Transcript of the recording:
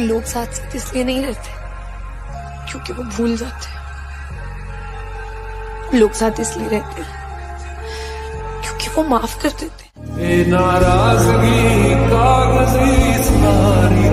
लोग साथ साथ इसलिए नहीं रहते क्योंकि वो भूल जाते हैं, लोग साथ इसलिए रहते हैं क्योंकि वो माफ कर देते हैं।